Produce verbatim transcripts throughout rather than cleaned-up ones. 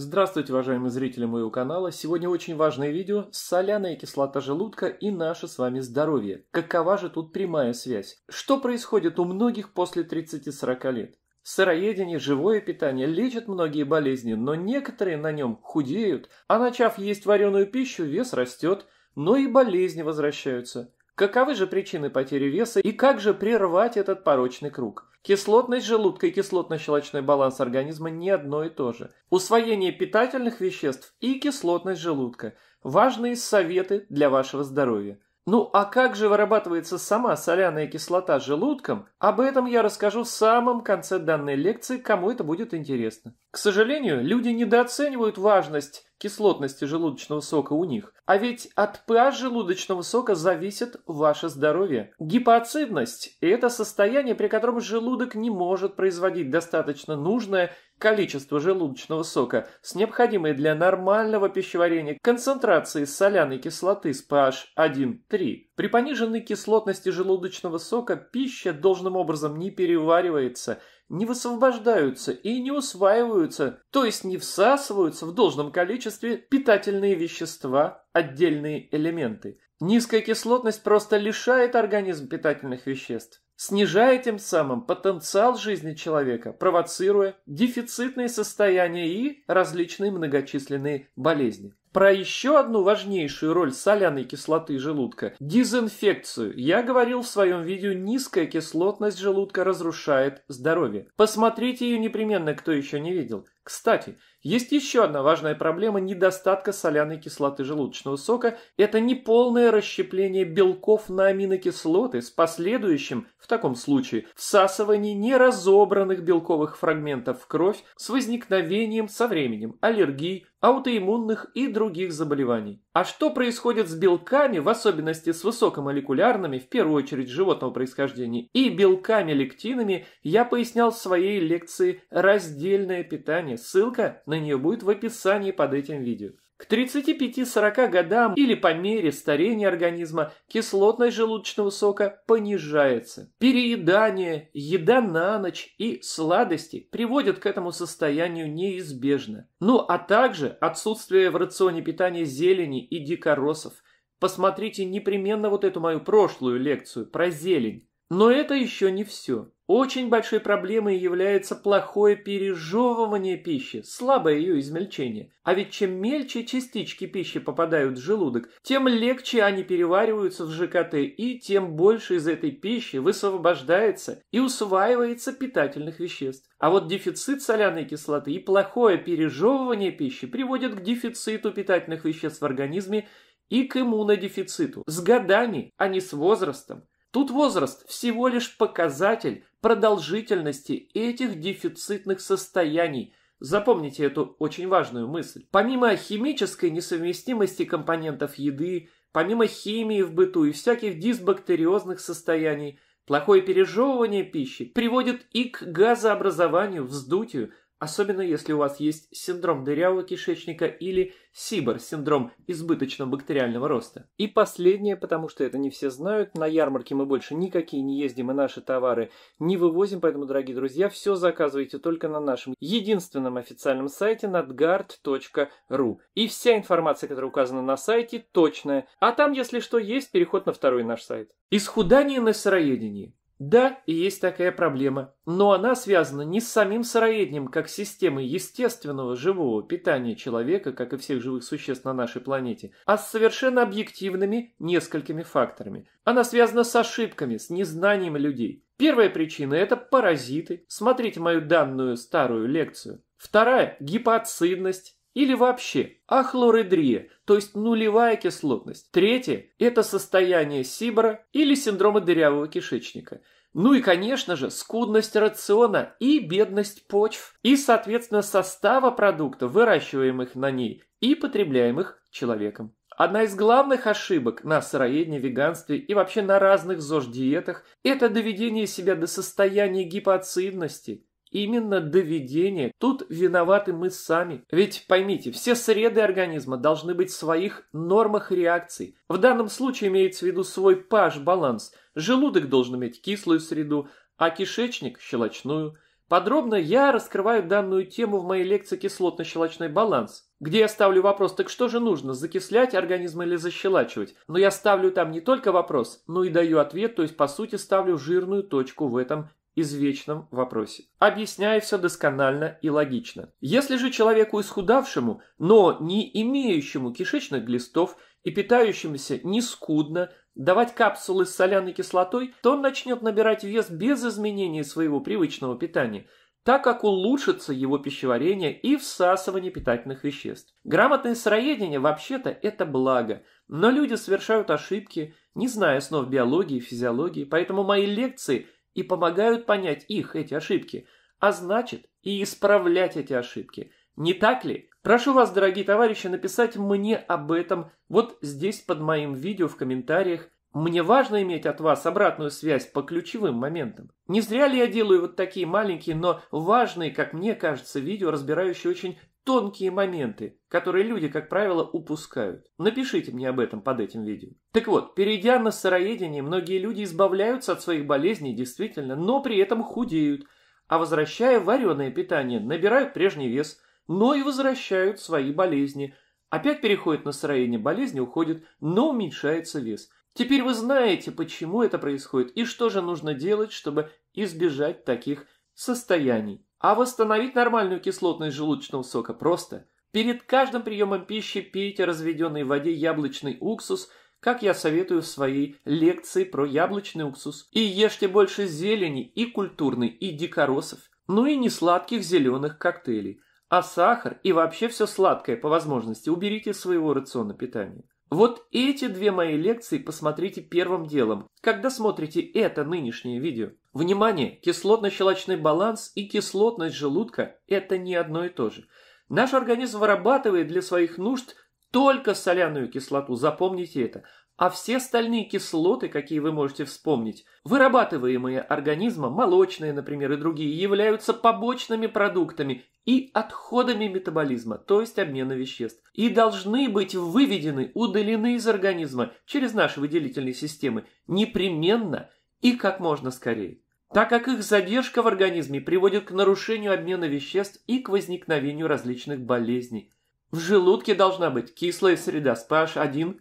Здравствуйте, уважаемые зрители моего канала! Сегодня очень важное видео «Соляная кислота желудка и наше с вами здоровье». Какова же тут прямая связь? Что происходит у многих после тридцати-сорока лет? Сыроедение, живое питание лечат многие болезни, но некоторые на нем худеют, а начав есть вареную пищу, вес растет, но и болезни возвращаются. Каковы же причины потери веса и как же прервать этот порочный круг? Кислотность желудка и кислотно-щелочной баланс организма не одно и то же. Усвоение питательных веществ и кислотность желудка – важные советы для вашего здоровья. Ну а как же вырабатывается сама соляная кислота желудком? Об этом я расскажу в самом конце данной лекции, кому это будет интересно. К сожалению, люди недооценивают важность кислотности желудочного сока у них. А ведь от pH желудочного сока зависит ваше здоровье. Гипоацидность – это состояние, при котором желудок не может производить достаточно нужное количество желудочного сока с необходимой для нормального пищеварения концентрацией соляной кислоты с pH один-три. При пониженной кислотности желудочного сока пища должным образом не переваривается, не высвобождаются и не усваиваются, то есть не всасываются в должном количестве питательные вещества, отдельные элементы. Низкая кислотность просто лишает организм питательных веществ, снижая тем самым потенциал жизни человека, провоцируя дефицитные состояния и различные многочисленные болезни. Про еще одну важнейшую роль соляной кислоты желудка – дезинфекцию. Я говорил в своем видео «Низкая кислотность желудка разрушает здоровье». Посмотрите ее непременно, кто еще не видел. Кстати, есть еще одна важная проблема недостатка соляной кислоты желудочного сока – это неполное расщепление белков на аминокислоты с последующим, в таком случае, всасывании неразобранных белковых фрагментов в кровь с возникновением со временем аллергий, аутоиммунных и других заболеваний. А что происходит с белками, в особенности с высокомолекулярными, в первую очередь животного происхождения, и белками-лектинами, я пояснял в своей лекции «Раздельное питание». Ссылка на нее будет в описании под этим видео. К тридцати пяти-сорока годам или по мере старения организма кислотность желудочного сока понижается. Переедание, еда на ночь и сладости приводят к этому состоянию неизбежно. Ну а также отсутствие в рационе питания зелени и дикоросов. Посмотрите непременно вот эту мою прошлую лекцию про зелень. Но это еще не все. Очень большой проблемой является плохое пережевывание пищи, слабое ее измельчение. А ведь чем мельче частички пищи попадают в желудок, тем легче они перевариваются в ЖКТ, и тем больше из этой пищи высвобождается и усваивается питательных веществ. А вот дефицит соляной кислоты и плохое пережевывание пищи приводят к дефициту питательных веществ в организме и к иммунодефициту с годами, а не с возрастом. Тут возраст всего лишь показатель продолжительности этих дефицитных состояний. Запомните эту очень важную мысль. Помимо химической несовместимости компонентов еды, помимо химии в быту и всяких дисбактериозных состояний, плохое пережевывание пищи приводит и к газообразованию, вздутию, особенно если у вас есть синдром дырявого кишечника или СИБР, синдром избыточного бактериального роста. И последнее, потому что это не все знают, на ярмарке мы больше никакие не ездим и наши товары не вывозим, поэтому, дорогие друзья, все заказывайте только на нашем единственном официальном сайте надгард точка ру. И вся информация, которая указана на сайте, точная. А там, если что, есть переход на второй наш сайт. Исхудание на сыроедении. Да, и есть такая проблема, но она связана не с самим сыроедением, как системой естественного живого питания человека, как и всех живых существ на нашей планете, а с совершенно объективными несколькими факторами. Она связана с ошибками, с незнанием людей. Первая причина – это паразиты. Смотрите мою данную старую лекцию. Вторая – гипоацидность. Или вообще ахлоридрия, то есть нулевая кислотность. Третье – это состояние СИБРа или синдрома дырявого кишечника. Ну и, конечно же, скудность рациона и бедность почв, и, соответственно, состава продуктов, выращиваемых на ней и потребляемых человеком. Одна из главных ошибок на сыроедении, веганстве и вообще на разных ЗОЖ-диетах – это доведение себя до состояния гипоацидности. Именно доведение. Тут виноваты мы сами. Ведь поймите, все среды организма должны быть в своих нормах реакций. В данном случае имеется в виду свой pH-баланс. Желудок должен иметь кислую среду, а кишечник – щелочную. Подробно я раскрываю данную тему в моей лекции «Кислотно-щелочной баланс», где я ставлю вопрос «Так что же нужно, закислять организм или защелачивать?». Но я ставлю там не только вопрос, но и даю ответ, то есть по сути ставлю жирную точку в этом извечном вопросе. Объясняю все досконально и логично. Если же человеку исхудавшему, но не имеющему кишечных глистов и питающемуся не скудно, давать капсулы с соляной кислотой, то он начнет набирать вес без изменения своего привычного питания, так как улучшится его пищеварение и всасывание питательных веществ. Грамотное сыроедение вообще-то это благо, но люди совершают ошибки, не зная основ биологии и физиологии, поэтому мои лекции и помогают понять их, эти ошибки, а значит и исправлять эти ошибки. Не так ли? Прошу вас, дорогие товарищи, написать мне об этом вот здесь под моим видео в комментариях. Мне важно иметь от вас обратную связь по ключевым моментам. Не зря ли я делаю вот такие маленькие, но важные, как мне кажется, видео, разбирающие очень тонкие моменты, которые люди, как правило, упускают. Напишите мне об этом под этим видео. Так вот, перейдя на сыроедение, многие люди избавляются от своих болезней, действительно, но при этом худеют, а возвращая вареное питание, набирают прежний вес, но и возвращают свои болезни. Опять переходит на сыроедение, болезни уходит, но уменьшается вес. Теперь вы знаете, почему это происходит и что же нужно делать, чтобы избежать таких состояний. А восстановить нормальную кислотность желудочного сока просто. Перед каждым приемом пищи пейте разведенный в воде яблочный уксус, как я советую в своей лекции про яблочный уксус. И ешьте больше зелени и культурной, и дикоросов, ну и несладких зеленых коктейлей. А сахар и вообще все сладкое по возможности уберите из своего рациона питания. Вот эти две мои лекции посмотрите первым делом, когда смотрите это нынешнее видео. Внимание! Кислотно-щелочной баланс и кислотность желудка – это не одно и то же. Наш организм вырабатывает для своих нужд только соляную кислоту, запомните это. А все остальные кислоты, какие вы можете вспомнить, вырабатываемые организмом, молочные, например, и другие, являются побочными продуктами и отходами метаболизма, то есть обмена веществ, и должны быть выведены, удалены из организма через наши выделительные системы непременно и как можно скорее, так как их задержка в организме приводит к нарушению обмена веществ и к возникновению различных болезней. В желудке должна быть кислая среда с пэ аш один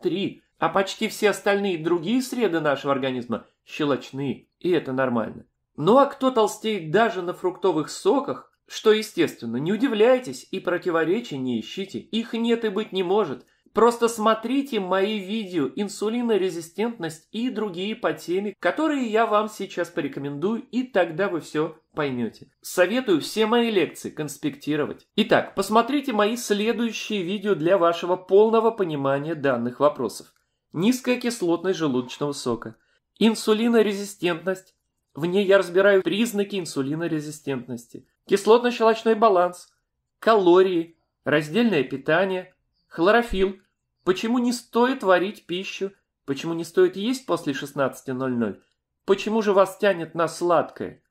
три, а почти все остальные другие среды нашего организма щелочные, и это нормально. Ну а кто толстеет даже на фруктовых соках, что естественно, не удивляйтесь и противоречий не ищите, их нет и быть не может. Просто смотрите мои видео «Инсулинорезистентность» и другие по теме, которые я вам сейчас порекомендую, и тогда вы все поймете. Советую все мои лекции конспектировать. Итак, посмотрите мои следующие видео для вашего полного понимания данных вопросов. Низкая кислотность желудочного сока. Инсулинорезистентность. В ней я разбираю признаки инсулинорезистентности. Кислотно-щелочной баланс. Калории. Раздельное питание. Хлорофилл. Почему не стоит варить пищу? Почему не стоит есть после шестнадцати ноль-ноль? Почему же вас тянет на сладкое?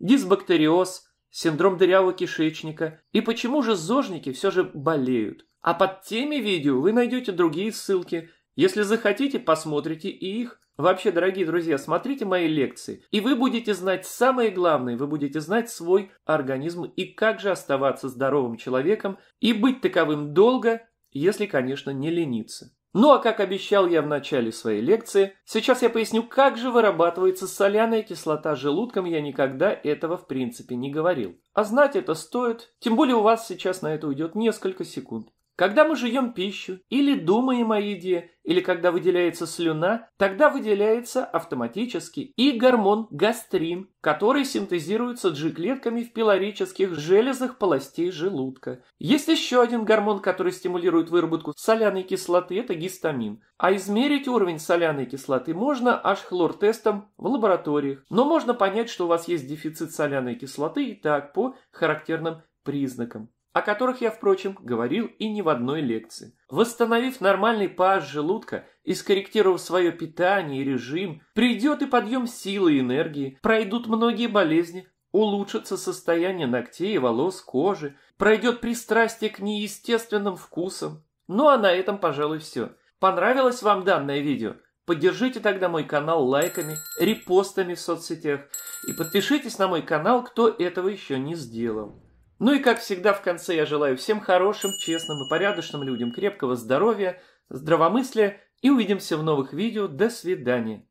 Дисбактериоз, синдром дырявого кишечника. И почему же зожники все же болеют? А под теми видео вы найдете другие ссылки. Если захотите, посмотрите и их. Вообще, дорогие друзья, смотрите мои лекции, и вы будете знать самое главное, вы будете знать свой организм и как же оставаться здоровым человеком и быть таковым долго, если, конечно, не лениться. Ну а как обещал я в начале своей лекции, сейчас я поясню, как же вырабатывается соляная кислота желудком, я никогда этого в принципе не говорил. А знать это стоит, тем более у вас сейчас на это уйдет несколько секунд. Когда мы жуем пищу, или думаем о еде, или когда выделяется слюна, тогда выделяется автоматически и гормон гастрин, который синтезируется джи-клетками в пилорических железах полостей желудка. Есть еще один гормон, который стимулирует выработку соляной кислоты, это гистамин. А измерить уровень соляной кислоты можно аш-хлор-тестом в лабораториях. Но можно понять, что у вас есть дефицит соляной кислоты и так по характерным признакам, о которых я, впрочем, говорил и не в одной лекции. Восстановив нормальный pH желудка и скорректировав свое питание и режим, придет и подъем силы и энергии, пройдут многие болезни, улучшится состояние ногтей, волос, кожи, пройдет пристрастие к неестественным вкусам. Ну а на этом, пожалуй, все. Понравилось вам данное видео? Поддержите тогда мой канал лайками, репостами в соцсетях и подпишитесь на мой канал, кто этого еще не сделал. Ну и как всегда в конце я желаю всем хорошим, честным и порядочным людям крепкого здоровья, здравомыслия и увидимся в новых видео. До свидания.